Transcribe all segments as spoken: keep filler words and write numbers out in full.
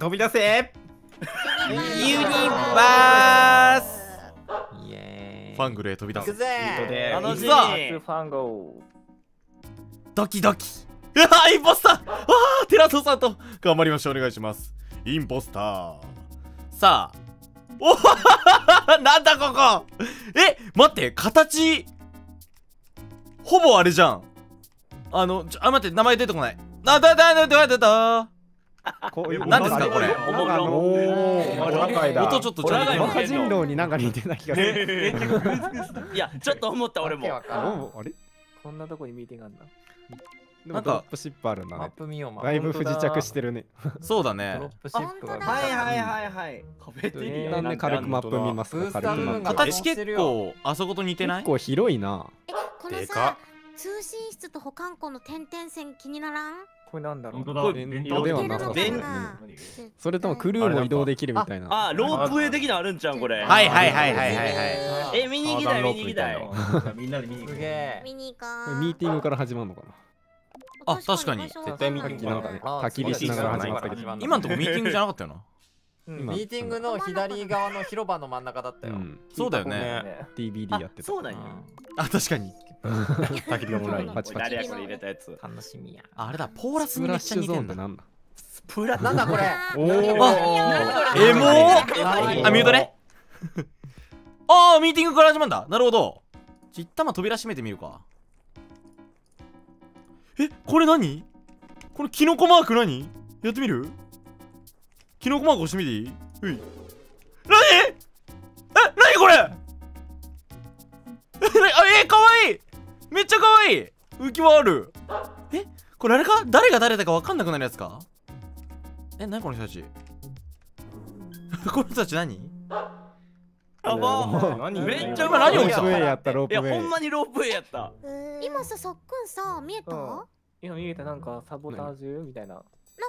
飛び出せユニバースイエーイファングルへ飛び出す。行くぜー楽しみファンゴードキドキうわインポスターああテラトさんと頑張りましょう。お願いします。インポスターさあおなんだここえ待って形ほぼあれじゃん。あのちょあ待って名前出てこない。あだだだだだだ何ですかこれ。音ちょっとちょっと若人狼になんか似てない気がする。いやちょっと思った俺も。あれこんなとこにミーティングあんな。なんかドロップシップあるな。マップ見よう。だいぶ不時着してるね。そうだね。ドロップシップはいはいはいはい。カフェテリアなんで軽くマップ見ますか。軽くマップ。形結構あそこと似てない？結構広いな。でかっ。通信室と保管庫の点々線気にならん？これなんだろう。それともクルーも移動できるみたいな。あ、ロープウェイ的なあるんちゃうこれ。はいはいはいはいはいはい。え、見に行きたい見に行きたい。みんなで見に行く。見に行こう。ミーティングから始まるのかな。あ、確かに。絶対ミーティングなんかね。焚き火しながら始まったけど。今のとこミーティングじゃなかったよな。ミーティングの左側の広場の真ん中だったよ。そうだよね。ティービーディー やってた。そうだよ。あ、確かに。焚き火オンライン。誰やこれ入れたやつ。楽しみや。あれだ、ポーラスにめっちゃ似てんだ。プラなんだこれ。エモー。あ、ミュートね。ああ、ミーティングから始まるんだ。なるほど。ちったま扉閉めてみるか。え、これ何？これキノコマーク何？やってみる？キノコマーク押してみていい？うい。なに？え、なにこれ？あ、え、かわいい！めっちゃかわいい！浮き輪ある。え、これあれか？誰が誰だかわかんなくなるやつか？え、なにこの人たち？この人たち何？やばー。めっちゃ今何を見た？いや、ほんまにロープウェイやった。今さ、さっくんさ、見えた？今見えた、なんかサボタージュみたいな。なん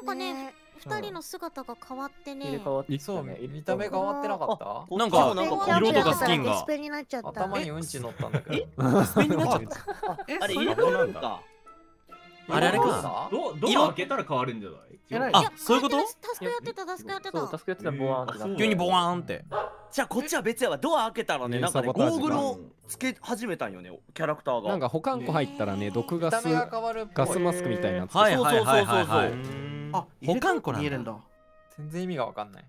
かね。ふたりの姿が変わってね。そうね、見た目変わってなかった。なんか、色とかスキンが頭にうんち乗ったんだけど。えスペになっちゃった。あれ、色なんだ。あれあれか。色開けたら変わるんじゃない？あ、そういうこと？タスクやってた、タスクやってた。そう、タスクやってたらボワーンって急にボワーンって。じゃあこっちは別やわ。ドア開けたらね、なんかね、ゴーグルをつけ始めたんよね、キャラクターが。なんか保管庫入ったらね、毒ガス、ガスマスクみたいな。はいはいはいはい。あ、保管庫なんだ。全然意味がわかんない。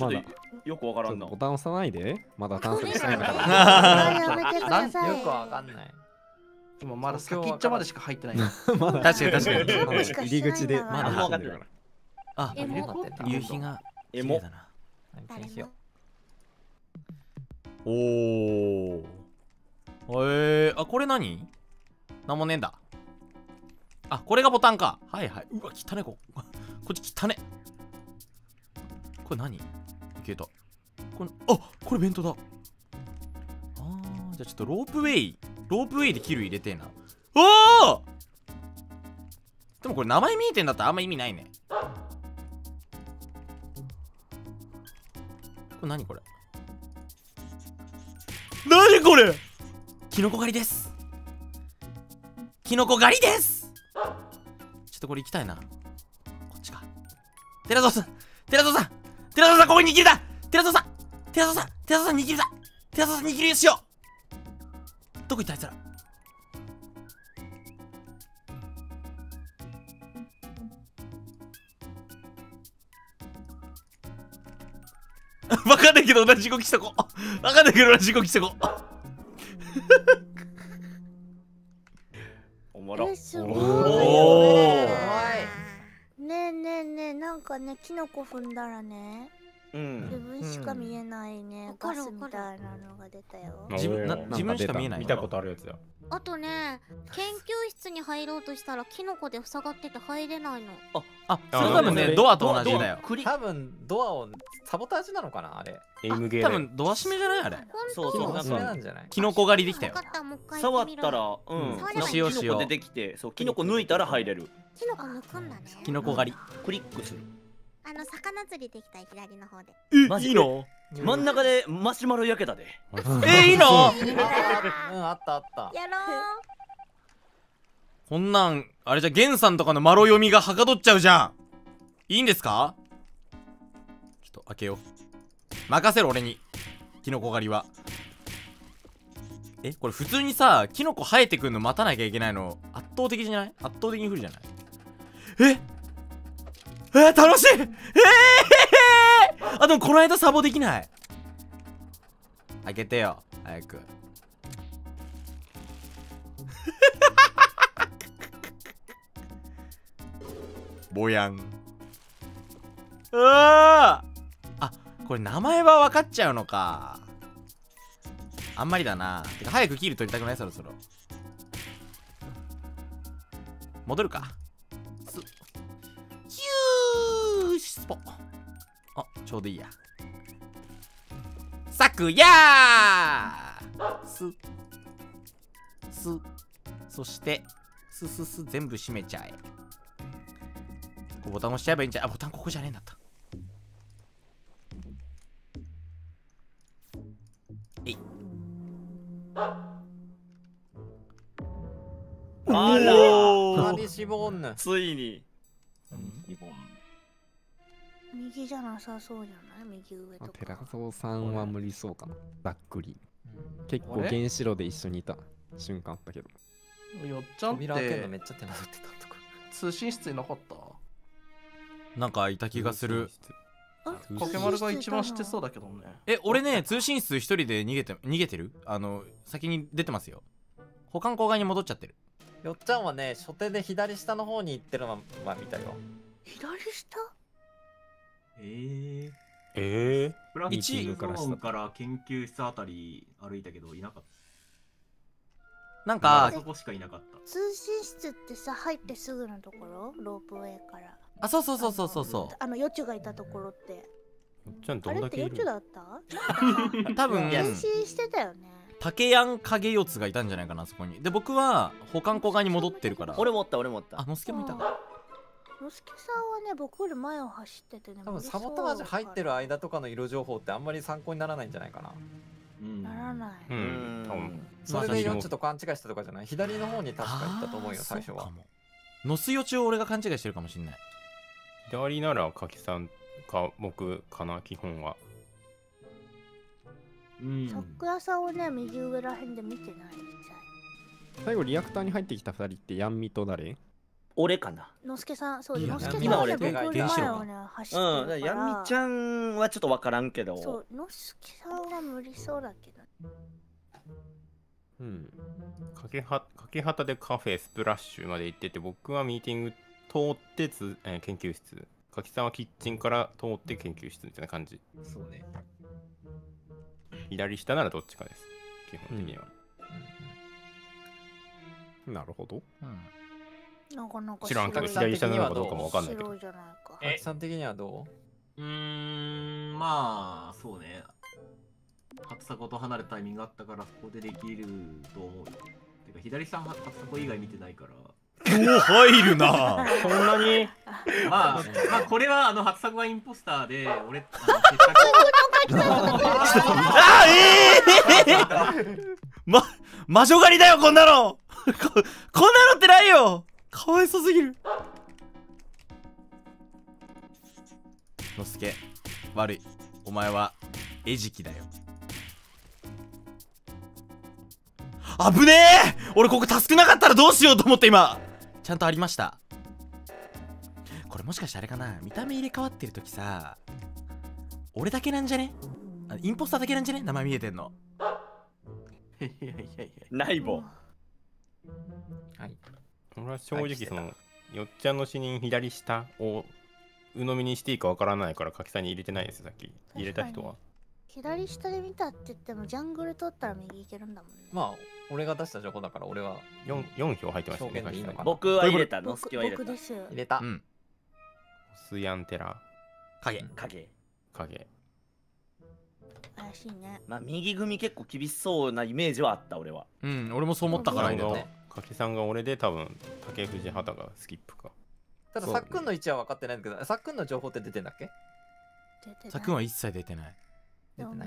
まだよくわからんな。ボタン押さないで。まだ探索したいんだから。よくわかんない。今まだ先っちょまでしか入ってない。確かに確かに。入り口でまだ分かってるから。あ、夕日が綺麗だな。おお。えー、あ、これ何？なんもねえんだ。あ、これがボタンか。はいはい。うわ、汚ね、ここ。こっち汚ね。これ何？消えた。これ、あ、これ弁当だ。あー、じゃあちょっとロープウェイ、ロープウェイでキル入れてえな。おー！でもこれ名前見えてんだったらあんま意味ないね。これ何これ？何これ？キノコ狩りです。キノコ狩りです。ちょっとこれ行きたいな。こっちか。テラゾウさん、テラゾウさん、テラゾウさん、ここに握りだ。テラゾウさん、テラゾウさん、テラゾウさん握りだ。テラゾウさん握りしよう。どこ行ったあいつら。わかんないけど同じ動きしたこ。わかんないけど同じ動きしたこ。おもろ。おお。なんかね、キノコ踏んだらね、うん、自分しか見えないね、ガスみたいなのが出たよ。自分しか見えない。見たことあるやつだ。あとね、研究室に入ろうとしたらキノコで塞がってて入れないの。あ、あ、それ多分ね、ドアと同じだよ。多分ドアをサボタージュなのかなあれ。エムゲー。多分ドア閉めじゃないあれ。そうそう、なんかキノコ狩りできたよ。触ったら、うん、しよしよ出てきて、そうキノコ抜いたら入れる。キノコ抜くんだね。キノコ狩り。クリックする。あの魚釣りできた左の方で。え、いいの？真ん中でマシュマロ焼けたで。え、いいの？うん、あったあった。やろう。こんなんあれじゃゲンさんとかのマロ読みがはかどっちゃうじゃん。いいんですか？ちょっと開けよう。任せろ俺に。キノコ狩りは。え、これ普通にさ、キノコ生えてくんの待たなきゃいけないの圧倒的じゃない？圧倒的に不利じゃない？ええー、楽しい！ええー、あ、でもこの間サボできない。開けてよ、早く。ぼやん。ああ！あ、これ名前は分かっちゃうのか。あんまりだな。てか早くキル取りたくない？そろそろ。戻るか。す。キュースポ。あ、ちょうどいいや。さくやーす。す。そして、すすす全部閉めちゃえ。ボタン押しちゃえばいいんじゃ。あ、ボタンここじゃねえんだった。えい。あら、何しぼんな。ついに。右じゃなさそうじゃない？右上とか。寺澤さんは無理そうかな。ざっくり。結構原子炉で一緒にいた瞬間あったけど。よっちゃんって扉開けるのめっちゃ手間取ってたとか。通信室いなかった？なんかいた気がする。Kagemaruが一番知ってそうだけどね。え、俺ね、通信室一人で逃げて逃げてる。あの先に出てますよ。保管口外に戻っちゃってる。よっちゃんはね、初手で左下の方に行ってるのは見たよ。左下？えー、えー。ブラッチゾーンから研究室あたり歩いたけどいなかった。なんかそこしかいなかった。通信室ってさ、入ってすぐのところ？ロープウェイから。あ、そうそうそうそうそうそう。あのよっちゅがいたところって。よっちゃんどんだけいる？あれってよっちゅだった？多分。変身してたよね。竹やん影四つがいたんじゃないかな、そこに。で、僕は保管庫側に戻ってるから。俺もおった、俺もおった。あ、のすけもいたか。のすけさんはね、僕より前を走っててね。多分サボタージュ入ってる間とかの色情報ってあんまり参考にならないんじゃないかな。ならない。うん。それでよっちと勘違いしたとかじゃない。左の方に確か行ったと思うよ、最初は。のすよちを俺が勘違いしてるかもしれない。左ならかきさんか僕かな、基本は。うん。桜さんをね、右上らへんで見てないみたい。最後リアクターに入ってきたふたりってヤンミと誰？俺かな。のすけさん、そうです。のすけさん今俺手がいい。うん、ヤンミちゃんはちょっとわからんけど。そう、のすけさんは無理そうだけど。うん。かけはかけはたでカフェスプラッシュまで行ってて、僕はミーティング通ってつ、えー、研究室。かきさんはキッチンから通って研究室みたいな感じ。そうね。左下ならどっちかです。基本的には。うん、なるほど。うん、なかなか知らんけど、左下なのかどうかもわかんないけど。かきさん的にはどう？うーん、まあ、そうね。初サコと離れたタイミングがあったから、そこでできると思う。てか、左さんは初サコ以外見てないから。お、入るな。そんなに。まあ、まあ、これはあの初作はインポスターで、俺。あ、ええ。ま、魔女狩りだよ、こんなの。こんなのってないよ。かわいそうすぎる。のすけ、悪い。お前は餌食だよ。危ねえ。俺ここタスクなかったらどうしようと思って今。ちゃんとありました。これもしかしてあれかな、見た目入れ替わってる時さ、俺だけなんじゃね、インポスターだけなんじゃね、名前見えてんの。いやいやいやいや、ないぼ。はい。俺は正直その、よっちゃんの死人左下を鵜呑みにしていいかわからないから、かきさんに入れてないです、さっき。入れた人は。左下で見たって言っても、ジャングル取ったら右行けるんだもんね。まあ、俺が出した情報だから、俺は 4, 4票入ってましたね。いい僕は入れた、のすけは入れた。入れた。うん。スヤンテラ。影。影。影。怪しいね。まあ、右組結構厳しそうなイメージはあった、俺は。うん、俺もそう思ったからね。かけさんが俺で、多分竹藤畑がスキップか。ただ、さっくんの位置は分かってないんだけど、さっくんの情報って出てんだっけ？さっくんは一切出てない。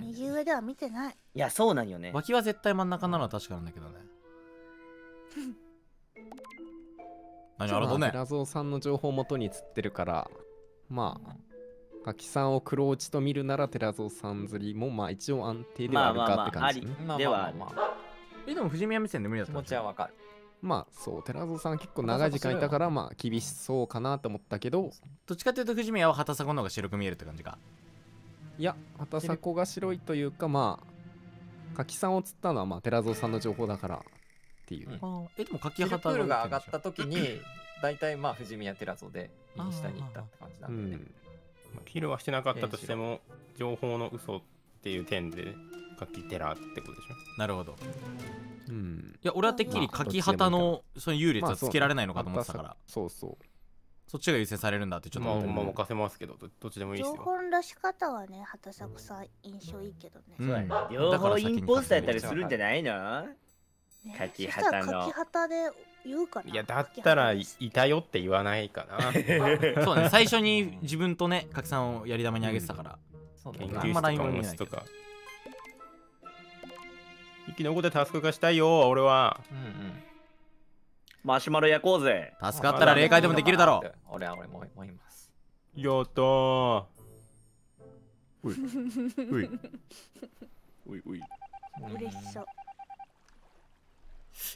右上では見てない。いや、そうなんよね。脇は絶対真ん中なのは確かなんだけどね。何あるとね。寺蔵さんの情報を元に釣ってるから、まあガキさんを黒落ちと見るなら寺蔵さん釣りもまあ一応安定ではあるかって感じ、ね、まあまあまあありではある、まあまあまあ、えでも富士宮目線で無理だったんですよ。気持ちはわかる。まあそう寺蔵さん結構長い時間いたからまあ厳しそうかなと思ったけど、どっちかというと富士宮は畑迫の方が白く見えるって感じか。いや畑迫が白いというかまあ柿さんを釣ったのはまあ寺蔵さんの情報だからっていう、うん、あえでも柿畑プールが上がった時に大体まあ富士宮寺蔵で右下に行ったって感じなんでね。キルはしてなかったとしても情報の嘘っていう点で柿寺ってことでしょ。なるほど。うん、いや俺はてっきり柿畑のその優劣はつけられないのかと思ってたから、まあ、そうそうそっちが優先されるんだってちょっと思って、まあ、任せますけど ど, どっちでもいいですよ。情報の出し方はね畑迫さん印象いいけどね、うんうん、両方インポスターやったりするんじゃないの、ね、柿畑の柿畑で言うかな。いやだったらいたよって言わないかなそうね最初に自分とね柿さんをやり玉にあげてたから、うん、研究室とか持つとか生き残ってタスク化したいよ俺は、うんうん、マシュマロ焼こうぜ。助かったら霊界でもできるだろう。俺は俺も思います。やったーういういういうれしそう。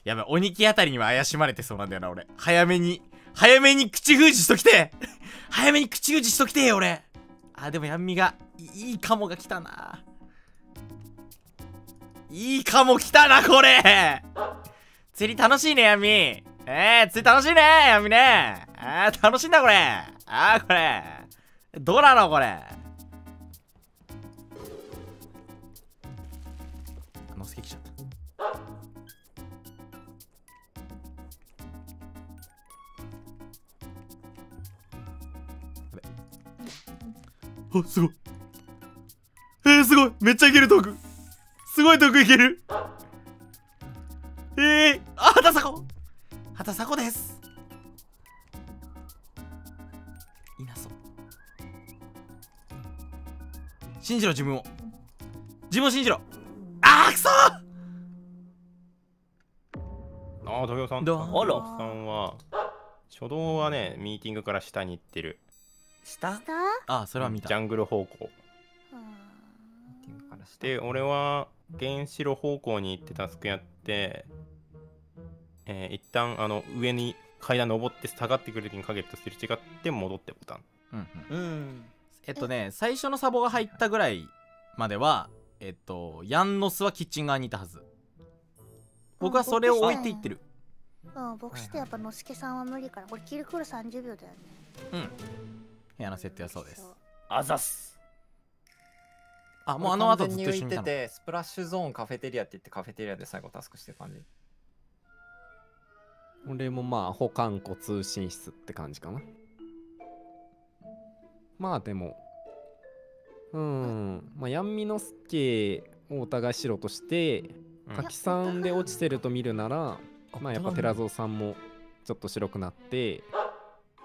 やばい鬼木あたりには怪しまれてそうなんだよな俺。早めに早めに口封じしときて早めに口封じしときてよ俺。あでも闇がいいカモが来たないいかも来たなこれ釣り楽しいね闇。えー、釣り楽しいね闇ね。あー楽しいんだこれ。あーこれどうなのこれ。のすけ来ちゃった。あすごいえー、すごいめっちゃいけるトークすごい遠くいける。えー、あ、畑迫畑迫ですいなそう。信じろ自分を自分を信じろ。あーくそーあー土俵さん土俵さんは初動はねミーティングから下に行ってる。下あーそれは見たジャングル方向で俺は原子炉方向に行ってタスクやって、えー、一旦あの上に階段登って下がってくる時に影とすれ違って戻ってボタン、うんうんうん、えっとね最初のサボが入ったぐらいまではえっとヤンノスはキッチン側にいたはず。僕はそれを置いていってる。うん僕してやっぱのすけさんは無理からこれキルクルさんじゅうびょうだよね。うん部屋の設定はそうです。あざっす。あ、もうあの後ずっと一緒にいたの。スプラッシュゾーンカフェテリアって言ってカフェテリアで最後タスクしてる感じ。俺もまあ保管庫通信室って感じかな。まあでもうんまあヤンミノスケをお互い白として柿さんで落ちてると見るならまあやっぱ寺蔵さんもちょっと白くなって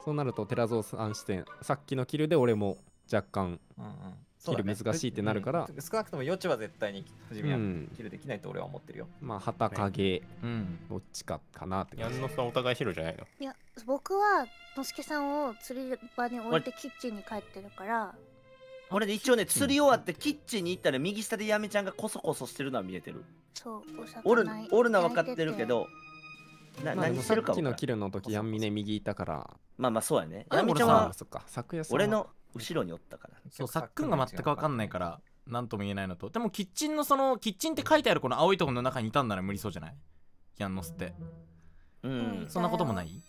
そうなると寺蔵さん視点さっきのキルで俺も若干、うんうんキル難しいってなるから、ねうん、少なくとも余地は絶対に始めはキルできないと俺は思ってるよ、うん、まあ畑影、ねうん、どっちかかなって。ヤンノスさんお互い白じゃないの。いや僕はのすけさんを釣り場に置いてキッチンに帰ってるから俺で一応ね釣り終わってキッチンに行ったら右下でやめちゃんがコソコソしてるのは見えてる。そうおるおるのは分かってるけどな何してるか。さっきのキルの時ヤンミネ右いたからまあまあそうやね。ヤンミちゃんは俺の後ろにおったからそうさっくんが全く分かんないから何とも言えないのとでもキッチンのそのキッチンって書いてあるこの青いところの中にいたんなら無理そうじゃないヤンノスってうんそんなこともない。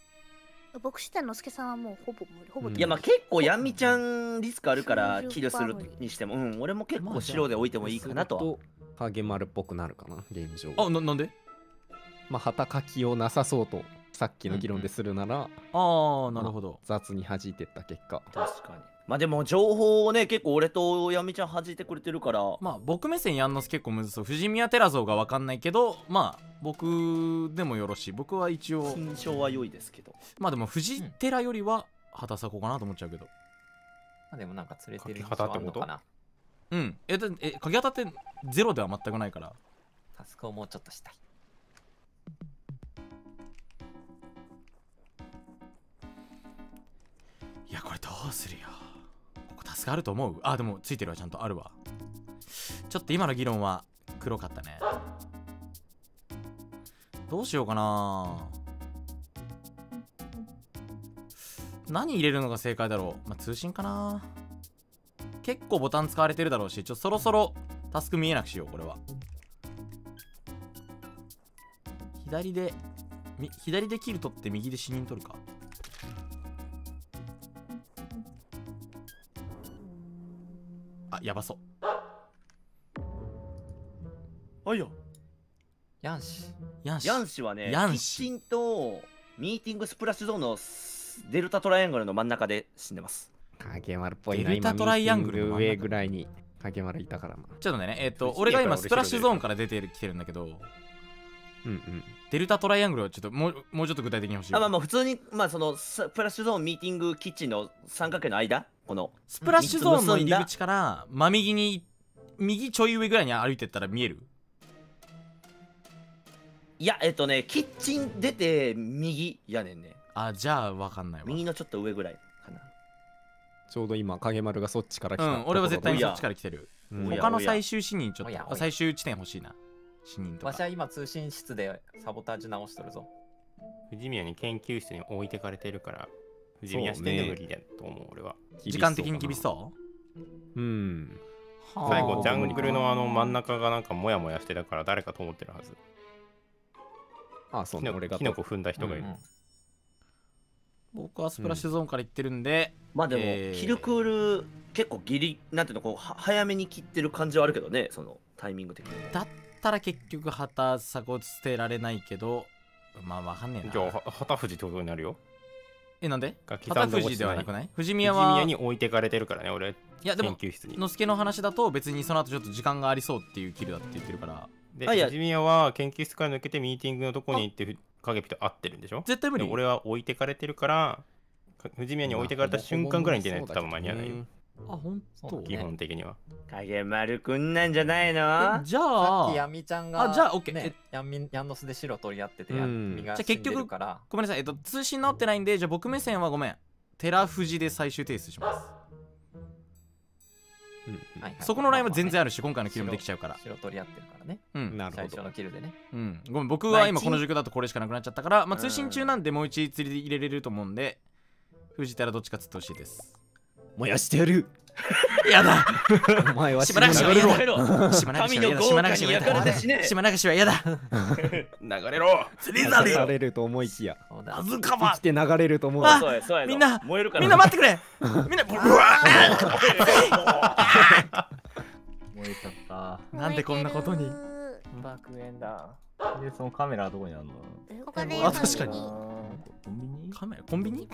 僕自体のすけさんはもうほぼ無理ほぼ、うん、いやまあ結構ヤンミちゃんリスクあるからキルするにしてもうん俺も結構白で置いてもいいかなとはKagemaruっぽくなるかな現状。あ な, なんでまあ畑書きをなさそうとさっきの議論でするなら、うんうん、ああなるほど、まあ、雑に弾いてった結果確かにまあでも情報をね結構俺とヤミちゃん弾いてくれてるからまあ僕目線やんのす結構むずそう。富士宮寺像が分かんないけどまあ僕でもよろしい。僕は一応印象は良いですけどまあでも富士寺よりは畑迫かなと思っちゃうけど、うん、まあでもなんか連れてる印象あるのかな。うんえだえ鍵当たってゼロでは全くないからタスクをもうちょっとしたい。いやこれどうするよ。スがあると思う。あ、でもついてるわ、ちゃんとあるわ。ちょっと今の議論は黒かったね。どうしようかな。何入れるのが正解だろう。まあ、通信かな。結構ボタン使われてるだろうし、ちょっとそろそろタスク見えなくしよう。これは左で左でキル取って右で死人取るか。あ、やばそう。あいよヤンシヤンシヤンシはね、キッチンとミーティングスプラッシュゾーンのデルタトライアングルの真ん中で死んでます。Kagemaruっぽいな。デルタトライアングルの上ぐらいにKagemaruいたからな。ちょっとね、えっと俺が今スプラッシュゾーンから出てきてるんだけど、うんうん、デルタトライアングルはちょっともう、もうちょっと具体的に欲しい。あ、まあまあ普通に、まあそのプラッシュゾーン、ミーティング、キッチンの三角形の間、このスプラッシュゾーンの入り口から真右に、右ちょい上ぐらいに歩いてったら見える。いや、えっとね、キッチン出て右やねんね。あ、じゃあ分かんないわ。右のちょっと上ぐらいかな。ちょうど今Kagemaruがそっちから来た。うん、俺は絶対にそっちから来てる。他の最終死人ちょっと、最終地点欲しいな。わしは今通信室でサボタージュ直しとるぞ。藤宮に研究室に置いてかれてるから、藤宮してんの無理だと思う、俺は。時間的に厳しそう。うん。最後、ジャングルのあの真ん中がなんかモヤモヤしてたから誰かと思ってるはず。あ、そうね、俺が。キノコ踏んだ人がいる。僕はスプラッシュゾーンから行ってるんで。まあでも、キルクール結構ギリ、なんていうの、こう、早めに切ってる感じはあるけどね、そのタイミング的に。たら結局旗作を捨てられないけど、まあわかんねえな。じゃあ旗富士ってことになるよ。え、なんで旗富士ではなくない？藤宮は藤宮に置いてかれてるからね、俺。いやでものすけの話だと別にその後ちょっと時間がありそうっていうキルだって言ってるから。で、藤宮は研究室から抜けてミーティングのとこに行って影ピと会ってるんでしょ。絶対無理。俺は置いてかれてるから、藤宮に置いてかれた瞬間ぐらいに出ないと多分間に合わないよ。あ、本当。基本的にはKagemaruくんなんじゃないの。じゃあさっきヤミちゃんが、あ、じゃあオッケー、ヤミヤンノスで白取り合ってて、身が死んでるから。じゃあ結局ごめんなさい、えっと通信直ってないんで、じゃあ僕目線はごめん、寺富士で最終提出します。そこのラインは全然あるし、今回のキルもできちゃうから。白取り合ってるからね。うん、なるほど。最初のキルでね。うん、ごめん、僕は今この状況だとこれしかなくなっちゃったから、まあ通信中なんでもう一釣りで入れれると思うんで、藤寺どっちか釣ってほしいです。燃やしてやる。やだ。お前は島流しはやだ。神の豪華に焼かれて死ね。島流しはやだ。流れろ。釣りざれ。流れると思いきや。あずかば。生きて流れると思う。みんな、みんな待ってくれ。みんな。燃えちゃった。なんでこんなことに。爆炎だ。で、そのカメラはどこにあるの？ここで。あ、確かに。コンビニ？カメラコンビニ？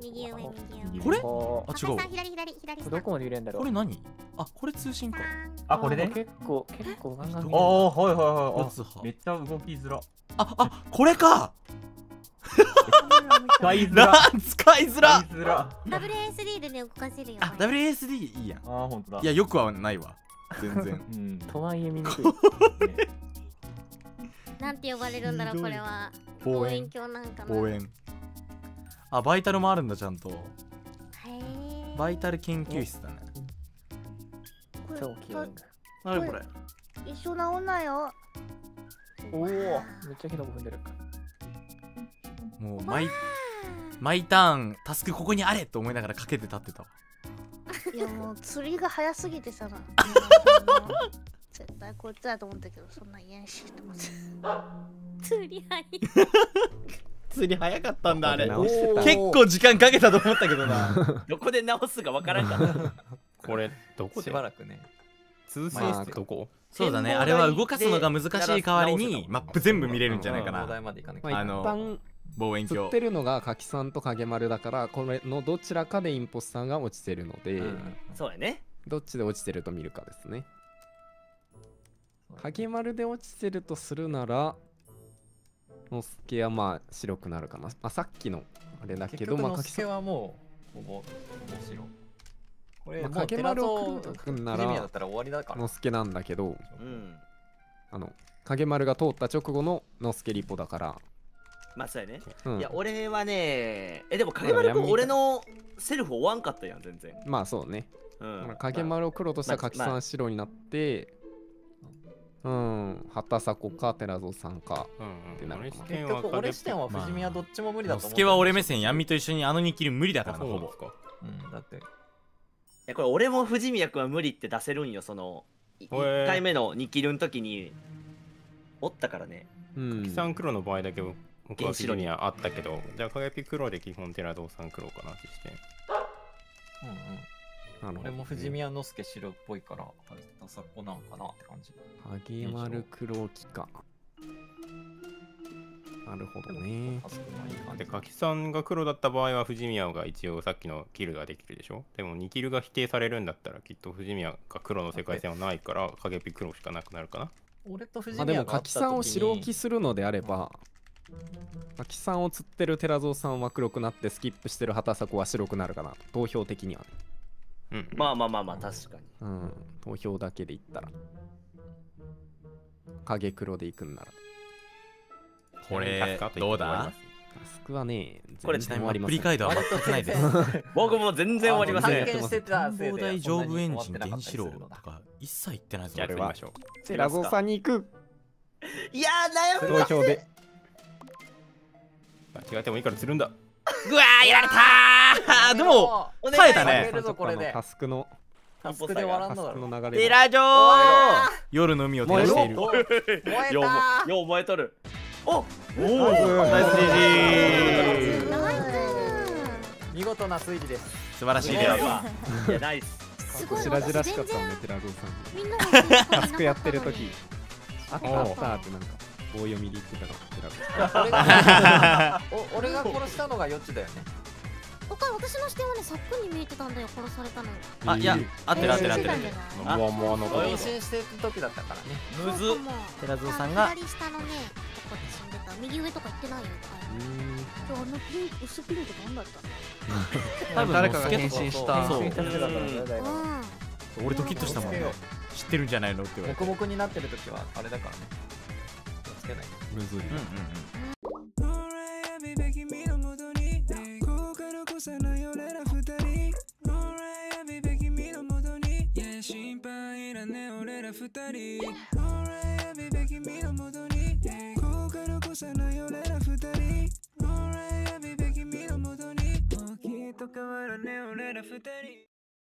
右上、右上。これ？あ、違う。左、左、左。どこまで入れんだろう。これ何？あ、これ通信か。あ、これね。結構、結構ガンガン。ああ、はいはいはい。めっちゃ動きづら。あ、あ、これか。使いづら。使いづら。ダブリューエスディー でね、動かせるよ。あ、ダブリューエスディー いいやん。ああ、本当だ。いや、よくはないわ。全然。うん。とはいえ見にくい。なんて呼ばれるんだろう、これは。望遠鏡なんかな。望遠。あ、バイタルもあるんだ、ちゃんと。バイタル研究室だね。これ、何これ。一緒な女よ。おお、めっちゃキノコ踏んでる。もう、毎、毎ターン、タスクここにあれと思いながらかけて立ってた。いや、もう釣りが早すぎてさ。絶対こいつだと思ったけど、そんな嫌しいと思って。釣り早い。釣り早かったんだ、あれ。結構時間かけたと思ったけどな。どこで直すかわからんかった。これどこでしばらくね。通信室どこ？そうだね。あれは動かすのが難しい代わりにマップ全部見れるんじゃないかな。あの望遠鏡。釣ってるのが柿さんとKagemaruだから、これのどちらかでインポスターが落ちてるので。そうやね。どっちで落ちてると見るかですね。Kagemaruで落ちてるとするなら。のすけはまあ白くなるかな。あ、さっきのあれだけど、まあのすけはもうほぼ白。これKagemaruをくんならのすけなんだけど、うん、あのKagemaruが通った直後ののすけリポだから。まあそうやね。うん、いや俺はね、えでもKagemaru君俺のセルフ追わんかったやん全然。まあそうね、うん、影丸を黒とした柿さん白になって、まあまあ、うん、畑迫か寺蔵さんかってなるかも。結局俺視点は藤宮どっちも無理だと思う。助は俺目線、闇と一緒にあのに切る無理だからな、ほぼ。うん、だっていやこれ俺も藤宮君は無理って出せるんよ、そのいっかいめのに切るん時におったからね。柿さん黒の場合だけ僕は白にはあったけど、じゃあ輝き黒で基本寺蔵さん黒かなってして。うんうん、俺も藤宮之助白っぽいからダサっ子なんかなって感じ。影丸黒木か。なるほどね。で柿さんが黒だった場合は藤宮が一応さっきのキルができるでしょ。でもにキルが否定されるんだったらきっと藤宮が黒の世界線はないから影ピ黒しかなくなるかな。俺と藤宮があった時に、でも柿さんを白置きするのであれば、柿さんを釣ってる寺蔵さんは黒くなってスキップしてる畑迫は白くなるかな、投票的にはね。うん、まあまあまあまあ確かに、うん、投票だけでいったら影黒でいくんならこれどうだ。タスクはね、これちなみにアプリカイドは全くないです。僕も全然終わりません。展望台上部エンジン原子炉とか一切言ってないぞ。やりましょう。寺蔵さんに行く。いやー悩む。投票で間違えてもいいからするんだ。うわーやられたー。でも耐えたね。タスクのタスクで笑うのだろ。テラジョー夜の海を照らしている。ようよう燃えとる。おおナイスジー。見事な推理です。素晴らしいです。ナイス。しらじらしかったねテラジョーさん。タスクやってる時あったあったってなんか。棒読みで言ってたから俺が殺したのがよっちだよね。私の視点はね、サップに見えてたんだよ、殺されたの。あ、いや、合ってる合ってる合ってる。もうもうあの子。妊娠してる時だったからね。むずっ。寺蔵さんが。左下のね、とこで死んでた。右上とか行ってないよ。今日あのピン、薄ピンって何だったの？多分誰かが妊娠した。そう。俺ドキッとしたもんね。知ってるんじゃないのって言われて。黙々になってる時はあれだからね。むずい。心配いらね俺ら二人。君の元に後悔残さない俺ら二人。君の元にきっと変わらね俺ら二人。